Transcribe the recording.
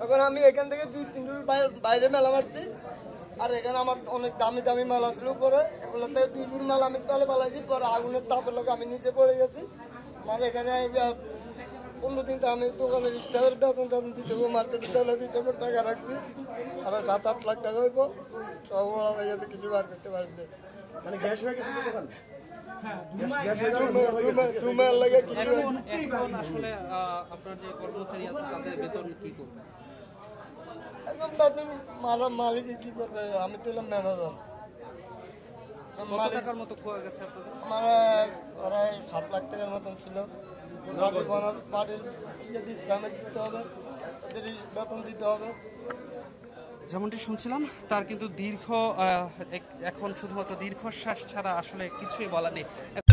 তখন আমি এখান থেকে 2-3 রুল বাইরে মেলা মারছি, আর এখানে আমার অনেক দামি দামি মাল ছিল উপরে, এগুলো থেকে 2 রুল মাল আমি তলে পালাইছি। পরে আগুনের তাপের লোক আমি নিচে পড়ে গেছি। আমার এখানে 15 দিনটা আমি দোকানের স্টাফের বেতন দিতে হবো, মার্কেটের চলে দিতে হবো, টাকা রাখছি আর 7-8 লাখ টাকা হইব, সব ওরা হয়ে গেছে, কিছু বার করতে পারবে। মানে গ্যাস হয়ে গেছে দোকান, $7 লাখ টাকার মতন ছিল। বেতন দিতে হবে যেমনটি শুনছিলাম তার, কিন্তু দীর্ঘ এখন শুধুমাত্র দীর্ঘশ্বাস ছাড়া আসলে কিছুই বলা নেই।